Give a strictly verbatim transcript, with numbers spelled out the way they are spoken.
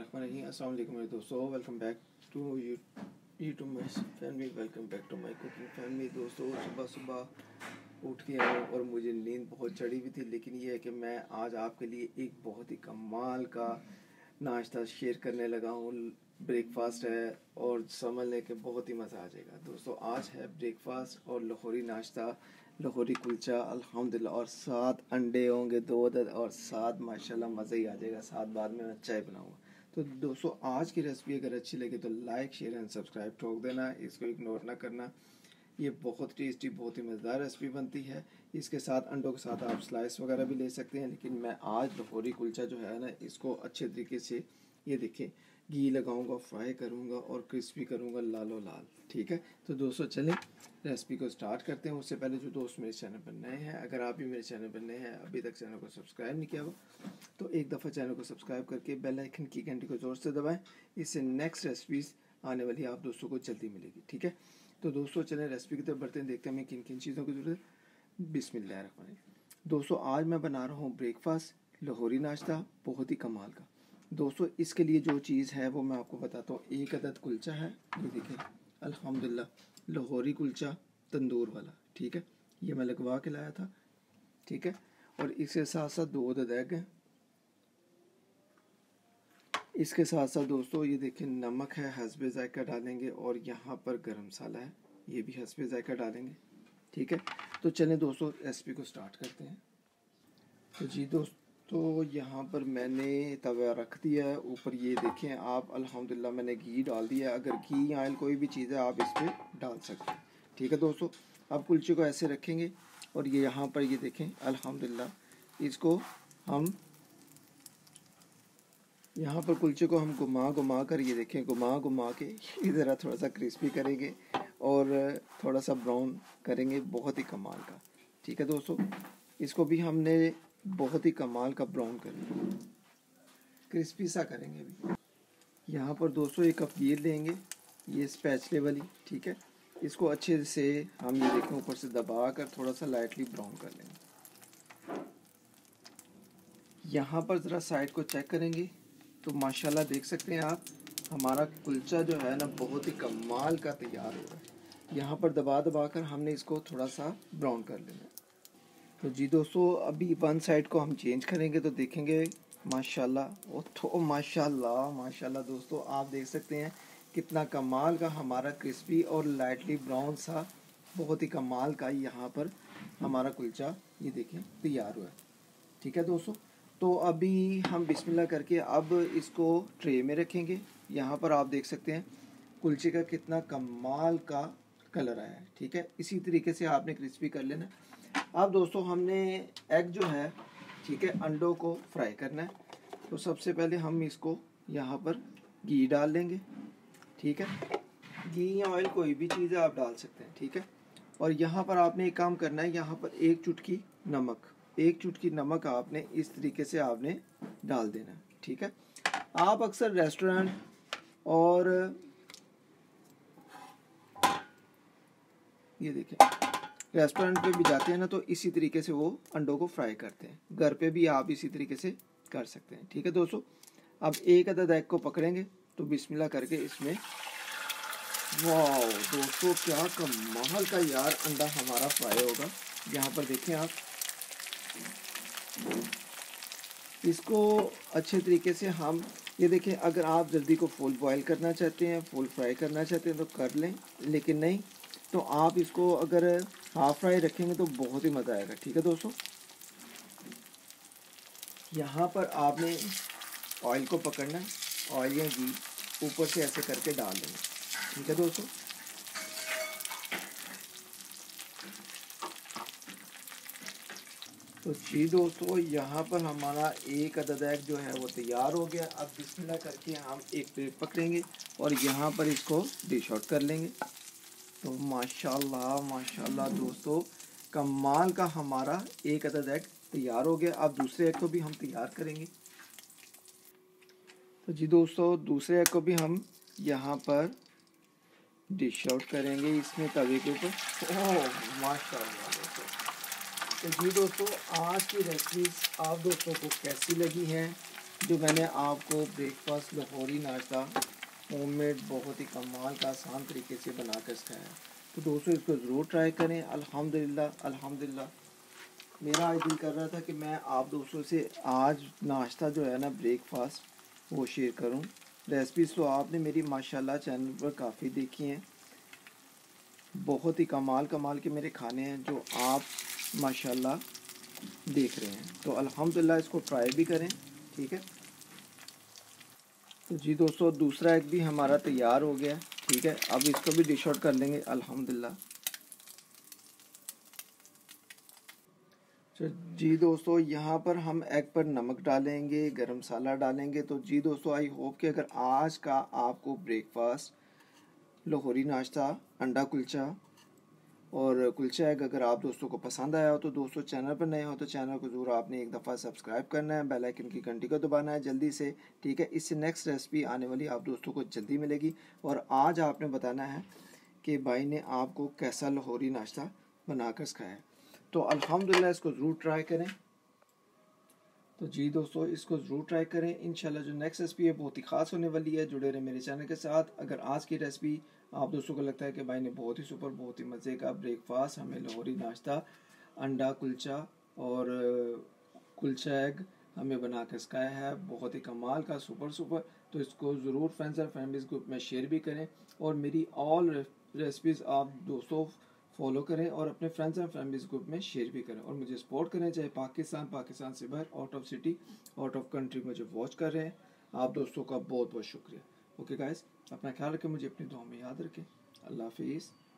बिस्मिल्लाहिर्रहमानिर्रहीम। अस्सलाम वालेकुम मेरे दोस्तों, welcome back to you YouTube my family, welcome back to my cooking family. दोस्तों, सुबह सुबह उठ के आया और मुझे नींद बहुत चढ़ी हुई थी, लेकिन ये है कि मैं आज आपके लिए एक बहुत ही कमाल का नाश्ता शेयर करने लगा हूँ। ब्रेकफास्ट है और समझ लें कि बहुत ही मज़ा आ जाएगा। दोस्तों, आज है ब्रेकफास्ट और लाहौरी नाश्ता, लाहौरी कुलचा अल्हम्दुलिल्लाह, और सात अंडे होंगे, दो अदद और सात, माशाल्लाह मज़ा ही आ जाएगा। सात बाद में मैं चाय बनाऊँगा। तो दोस्तों, आज की रेसिपी अगर अच्छी लगे तो लाइक शेयर एंड सब्सक्राइब ठोक देना, इसको इग्नोर ना करना। ये बहुत टेस्टी, बहुत ही मज़ेदार रेसिपी बनती है। इसके साथ अंडों के साथ आप स्लाइस वगैरह भी ले सकते हैं, लेकिन मैं आज लाहौरी कुलचा जो है ना, इसको अच्छे तरीके से, ये देखें, घी लगाऊंगा, फ्राई करूंगा और क्रिस्पी करूंगा, लालो लाल। ठीक है, तो दोस्तों चलें रेसिपी को स्टार्ट करते हैं। उससे पहले जो दोस्त मेरे चैनल पर नए हैं, अगर आप भी मेरे चैनल पर नए हैं, अभी तक चैनल को सब्सक्राइब नहीं किया हुआ तो एक दफ़ा चैनल को सब्सक्राइब करके बेल आइकन की घंटी को ज़ोर से दबाएँ। इससे नेक्स्ट रेसिपीज़ आने वाली आप दोस्तों को जल्दी मिलेगी। ठीक है, तो दोस्तों चलें रेसिपी की तरफ बढ़ते हैं, देखते हैं हमें किन किन चीज़ों की ज़रूरत है। बिस्मिल्लाहिर्रहमानिर्रहीम। दोस्तों, आज मैं बना रहा हूँ ब्रेकफास्ट लाहौरी नाश्ता, बहुत ही कमाल का। दोस्तों, इसके लिए जो चीज़ है वो मैं आपको बताता हूँ। एक अदद कुलचा है, ये देखें अल्हम्दुलिल्लाह, लाहौरी कुलचा तंदूर वाला। ठीक है, ये मैं लगवा के लाया था। ठीक है, और इसके साथ साथ दो अदद एग हैं। इसके साथ साथ दोस्तों, ये देखें नमक है, हस्बे जायका डालेंगे, और यहाँ पर गरम मसाला है, ये भी हस्बे जायका डालेंगे। ठीक है, तो चलें दोस्तों रेसिपी को स्टार्ट करते हैं। तो जी दोस्तों, यहाँ पर मैंने तवा रख दिया है। ऊपर ये देखें आप, अल्हम्दुलिल्लाह मैंने घी डाल दिया। अगर घी या ऑयल कोई भी चीज़ है आप इस पर डाल सकते हैं। ठीक है दोस्तों, आप कुलचे को ऐसे रखेंगे और ये यहाँ पर, ये देखें अल्हम्दुलिल्लाह, इसको हम यहाँ पर कुलचे को हम घुमा घुमा कर, ये देखें घुमा घुमा के इधर थोड़ा सा क्रिस्पी करेंगे और थोड़ा सा ब्राउन करेंगे, बहुत ही कमाल का। ठीक है दोस्तों, इसको भी हमने बहुत ही कमाल का ब्राउन करेंगे, क्रिस्पी सा करेंगे भी। यहाँ पर दोस्तों एक कप ये लेंगे, ये स्पैचले वाली। ठीक है, इसको अच्छे से हम, ये देखें ऊपर से दबा कर थोड़ा सा लाइटली ब्राउन कर लेंगे। यहाँ पर ज़रा साइड को चेक करेंगे तो माशाल्लाह देख सकते हैं आप, हमारा कुलचा जो है ना बहुत ही कमाल का तैयार हो रहा है। यहाँ पर दबा दबा कर हमने इसको थोड़ा सा ब्राउन कर लेना है। तो जी दोस्तों, अभी वन साइड को हम चेंज करेंगे तो देखेंगे माशाल्लाह, ओ तो माशाल्लाह माशाल्लाह दोस्तों, आप देख सकते हैं कितना कमाल का हमारा क्रिस्पी और लाइटली ब्राउन सा, बहुत ही कमाल का यहाँ पर हमारा कुलचा, ये देखें तैयार हुआ है। ठीक है दोस्तों, तो अभी हम बिस्मिल्लाह करके अब इसको ट्रे में रखेंगे। यहाँ पर आप देख सकते हैं कुलचे का कितना कमाल का कलर आया है। ठीक है, इसी तरीके से आपने क्रिस्पी कर लेना। अब दोस्तों हमने एग जो है, ठीक है, अंडों को फ्राई करना है। तो सबसे पहले हम इसको यहाँ पर घी डाल लेंगे। ठीक है, घी या ऑयल कोई भी चीज़ आप डाल सकते हैं। ठीक है, और यहाँ पर आपने एक काम करना है, यहाँ पर एक चुटकी नमक, एक चुटकी नमक आपने इस तरीके से आपने डाल देना। ठीक है, आप अक्सर रेस्टोरेंट और ये देखें रेस्टोरेंट पे भी जाते हैं ना, तो इसी तरीके से वो अंडों को फ्राई करते हैं। घर पे भी आप इसी तरीके से कर सकते हैं। ठीक है दोस्तों, अब एक अदद एग को पकड़ेंगे तो बिस्मिल्लाह करके इसमें, वाओ दोस्तों क्या कमाल का यार अंडा हमारा फ्राई होगा। यहाँ पर देखें आप, इसको अच्छे तरीके से हम, ये देखें, अगर आप जल्दी को फुल बॉयल करना चाहते हैं, फुल फ्राई करना चाहते हैं तो कर लें, लेकिन नहीं तो आप इसको अगर हाफ फ्राई रखेंगे तो बहुत ही मज़ा आएगा। ठीक है दोस्तों, यहाँ पर आपने ऑयल को पकड़ना है, ऑयल या घी ऊपर से ऐसे करके डाल देंगे। ठीक है दोस्तों, तो जी दोस्तों, यहाँ पर हमारा एक अदद एग जो है वो तैयार हो गया। अब बिस्मिल्लाह करके हम एक प्लेट पकड़ेंगे और यहाँ पर इसको डिश आउट कर लेंगे। तो माशाल्लाह माशाल्लाह दोस्तों, कमाल का हमारा एक अदद एग तैयार हो गया। अब दूसरे एग को भी हम तैयार करेंगे। तो जी दोस्तों, दूसरे एग को भी हम यहाँ पर डिश आउट करेंगे, इसमें तवे के ऊपर। ओह माशाल्लाह दोस्तों, तो जी दोस्तों, आज की रेसिपीज आप दोस्तों को कैसी लगी हैं जो मैंने आपको ब्रेकफास्ट लाहौरी नाश्ता होममेड बहुत ही कमाल का आसान तरीके से बनाकर सिखाया है, तो दोस्तों इसको ज़रूर ट्राई करें। अल्हम्दुलिल्लाह अल्हम्दुलिल्लाह मेरा आज दिल कर रहा था कि मैं आप दोस्तों से आज नाश्ता जो है ना ब्रेकफास्ट वो शेयर करूं। रेसिपीज़ तो आपने मेरी माशाल्लाह चैनल पर काफ़ी देखी हैं, बहुत ही कमाल कमाल के मेरे खाने हैं जो आप माशाल्लाह देख रहे हैं, तो अल्हम्दुलिल्लाह इसको ट्राई भी करें, ठीक है। तो जी दोस्तों दूसरा एग भी हमारा तैयार हो गया, ठीक है। अब इसको भी डिश आउट कर लेंगे अल्हम्दुलिल्लाह। जी दोस्तों यहाँ पर हम एग पर नमक डालेंगे, गरम मसाला डालेंगे। तो जी दोस्तों आई होप कि अगर आज का आपको ब्रेकफास्ट लाहौरी नाश्ता अंडा कुलचा और कुलचा एग अगर आप दोस्तों को पसंद आया हो, तो दोस्तों चैनल पर नए हो तो चैनल को ज़रूर आपने एक दफ़ा सब्सक्राइब करना है, बेल आइकन की घंटी को दबाना है जल्दी से, ठीक है। इससे नेक्स्ट रेसिपी आने वाली आप दोस्तों को जल्दी मिलेगी। और आज आपने बताना है कि भाई ने आपको कैसा लाहौरी नाश्ता बनाकर सिखाया है। तो अल्हम्दुलिल्लाह इसको ज़रूर ट्राई करें। तो जी दोस्तों इसको ज़रूर ट्राई करें, इंशाल्लाह जो नेक्स्ट रेसिपी है बहुत ही ख़ास होने वाली है। जुड़े रहे मेरे चैनल के साथ। अगर आज की रेसिपी आप दोस्तों को लगता है कि भाई ने बहुत ही सुपर बहुत ही मज़े का ब्रेकफास्ट हमें लाहौरी नाश्ता अंडा कुलचा और कुलचा एग हमें बना कर सिखाया है, बहुत ही कमाल का सुपर सुपर, तो इसको ज़रूर फ्रेंड्स और फैमिलीज ग्रुप में शेयर भी करें। और मेरी ऑल रेसिपीज़ आप दोस्तों फॉलो करें और अपने फ्रेंड्स एंड फैमिलीज ग्रुप में शेयर भी करें और मुझे सपोर्ट करें, चाहे पाकिस्तान पाकिस्तान से बाहर out of city out of country मुझे वॉच कर रहे हैं। आप दोस्तों का बहुत बहुत शुक्रिया। ओके गाइस, अपना ख्याल रखें, मुझे अपनी दुआ में याद रखें। अल्लाह हाफिज़।